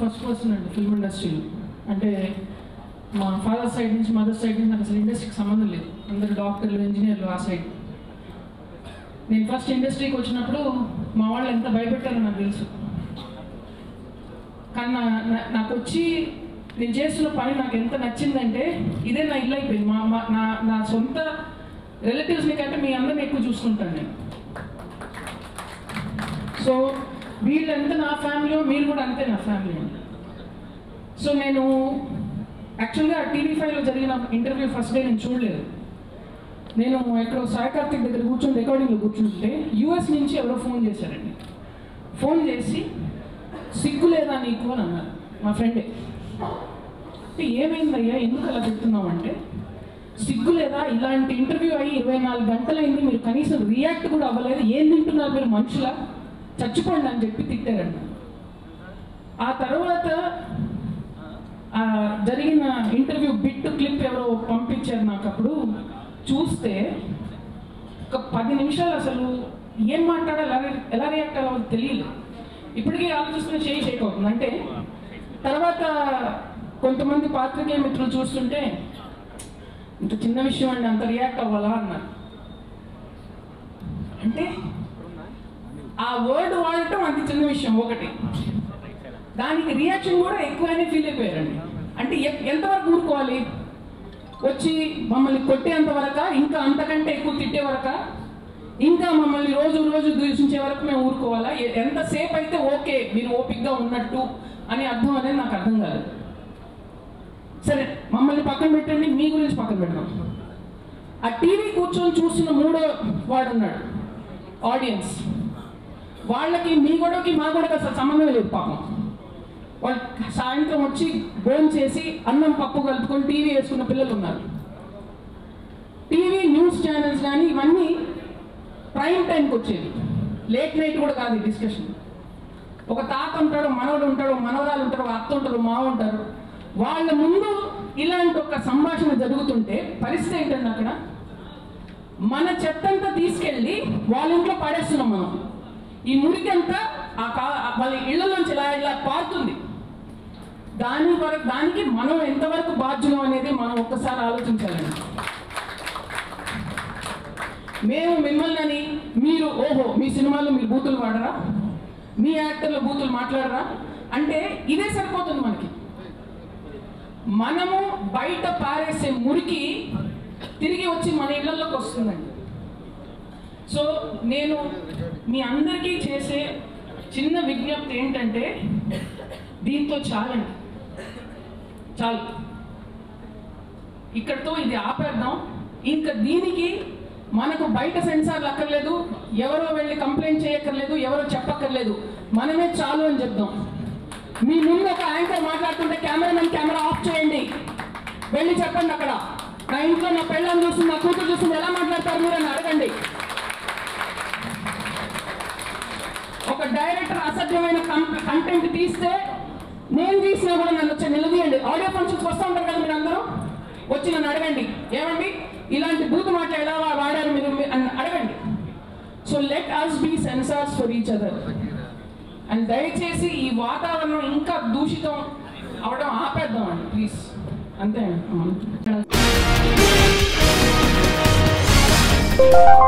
first person अंडी film industry अंटे मा फादर सैड नुंची मदर सैड नुंची असल इंडस्ट्री की संबंधम लेदु अंदरू डाक्टर्लु इंजीनियर्लु आ सैड नेनु फस्ट इंडस्ट्री की वच्चिनप्पुडु मा वाळ्ळु एंत भयपेट्टारो नाकु तेलुसु कानी नाकु वच्ची నేను చేస్తున్న పని నాకు ఎంత నచ్చిందంటే ఇదే నా ఇల్లు అయిపోయింది మా నా నా సొంత రిలేటివ్స్ ని కంటే మీ అందరిని ఎక్కువ చూసుకుంటాను నేను సో వీళ్ళంతా నా ఫ్యామిలీలో మీరు కూడా అంతే నా ఫ్యామిలీ సో నేను యాక్చువల్గా టీవీ5 లో జరిగిన ఇంటర్వ్యూ ఫస్ట్ డే నేను చూడలేదు నేను ఎక్కడో సాయికార్తిక్ దగ్గర కూర్చొని రికార్డింగ్ లో కూర్చుంటే యూఎస్ నుంచి ఎవరో ఫోన్ చేశారండి ఫోన్ చేసి సిగ్గు లేదా నీకు అని అన్నారు మా ఫ్రెండే ఏమైందయ్యా ఎందుకు అలా చెప్తున్నావు అంటే సిగ్గు లేదా ఇలాంటి ఇంటర్వ్యూ అయ్యి 24 గంటలైంది మీరు కనీసం రియాక్ట్ కూడా అవ్వలేదు ఏం తింటున్నారు మీరు మనుషులా చచ్చిపోండి అని చెప్పి తిట్టారంట ఆ తర్వాత ఆ జరిగిన ఇంటర్వ్యూ బిట్ క్లిప్ ఎవరో పంపించారు నాకు అప్పుడు చూస్తే ఒక 10 నిమిషాలు అసలు ఏం మాట్లాడాలి ఎలా రియాక్ట్ అవ్వాలో తెలియలేదు ఇప్పటికీ ఆలోచిస్తున్న చేయి షేక్ అవుతుంది అంటే తర్వాత కొంతమంది పాత్రికే మిత్రులు చూస్తుంటే ఇంత చిన్న విషయం అండి అంత రియాక్ట్ అవ్వాలా అన్నారు అంటే ఆ వర్డ్ వాడటం అంత చిన్న విషయం ఒకటి దానికి రియాక్షన్ కూడా ఎక్కువనే ఫీల్ అయిపోయారండి అంటే ఎంతవరకు ఊరుకోవాలి వచ్చి మమ్మల్ని కొట్టేంత వరక ఇంకా అంతకంటే ఎక్కువ తిట్టే వరక ఇంకా మమ్మల్ని రోజు రోజు దూషించే వరకు మేము ఊరుకోవాలా ఎంతసేపు అయితే ఓకే మీరు ఓపికగా ఉన్నట్టు అని అర్థం అనేది నాకు అర్థం కాదు సరే మమ్మల్ని పక్కన పెట్టండి మీ గురించి పక్కన పెడతాం ఆ టీవీ కూర్చొని చూస్తున్న మూడో వాడు ఉన్నాడు ఆడియన్స్ వాళ్ళకి మీ గొడవకి మా గొడవకి అసలు సంబంధం లేదు పాపం వాళ్ళు సాయంత్రం వచ్చి భోజనం చేసి అన్నం పప్పు కలుపుకొని టీవీ వేసుకున్న పిల్లలు ఉన్నారు టీవీ న్యూస్ ఛానల్స్ కానీ ఇవన్నీ ప్రైమ్ టైంకి వచ్చేవి లేట్ నైట్ కూడా కాదు డిస్కషన్ ఒక తాత ఉంటాడు మనవడు ఉంటాడు మనవరాలు ఉంటారు అత్త ఉంటారు మావ ఉంటారు వాళ్ళ ముందు ఇలాంటి ఒక సంభాషణ జరుగుతుంటే పరిస్థితి ఏంటంటే అక్కడ మన చెత్తంతా తీసుకెళ్ళి వాళ్ళ ఇంట్లో పడేస్తున్నాం మనం ఈ మురికంతా వాళ్ళ ఇళ్లలోంచి ఇలా ఇలా పారుతుంది దానికి మనం ఎంతవరకు బాధ్యులం అనేది మనం ఒక్కసారి ఆలోచించాలండి మేము మిమ్మల్ని అని మీరు ఓహో మీ సినిమాల్లో మీరు బూతులు వాడరా మీ యాక్టర్లు బూతులు మాట్లాడరా అంటే ఇదే సరిపోతుంది మనకి మనము బయట పారేసే మురికి తిరిగి వచ్చి మన ఇళ్లలోకి వస్తుందండి సో నేను మీ అందరికీ చేసే చిన్న విజ్ఞప్తి ఏంటంటే దీంతో చాలండి చాలు ఇక్కడతో ఇది ఆపేద్దాం ఇంకా దీనికి మనకు బయట సెన్సార్లు అక్కర్లేదు ఎవరో వెళ్ళి కంప్లైంట్ చేయక్కర్లేదు ఎవరో చెప్పక్కర్లేదు మనమే చాలు అని చెప్దాం మీ ముందు ఒక యాంకర్ మాట్లాడుతుంటే కెమెరామెన్ కెమెరా ఆఫ్ చేయండి వెళ్ళి చెప్పండి అక్కడ నా ఇంట్లో నా పెళ్ళని చూస్తుంది నా కూతురు చూస్తుంది ఎలా మాట్లాడతారు మీరు అని అడగండి ఒక డైరెక్టర్ అసభ్యమైన కంటెంట్ తీస్తే నేను తీసినా కూడా నన్ను వచ్చి నిలదీయండి ఆడియో ఫంక్షన్స్ వస్తూ ఉంటారు కదా మీరు అందరూ వచ్చి నన్ను అడగండి ఏమండి ఇలాంటి బూతు మాట ఎలా వాడారు మీరు అని అడగండి so let us be censors for each other and దయచేసి ఈ వాతావరణం ఇంకా దూషితం అవడం ఆపేద్దామండి ప్లీజ్ అంతే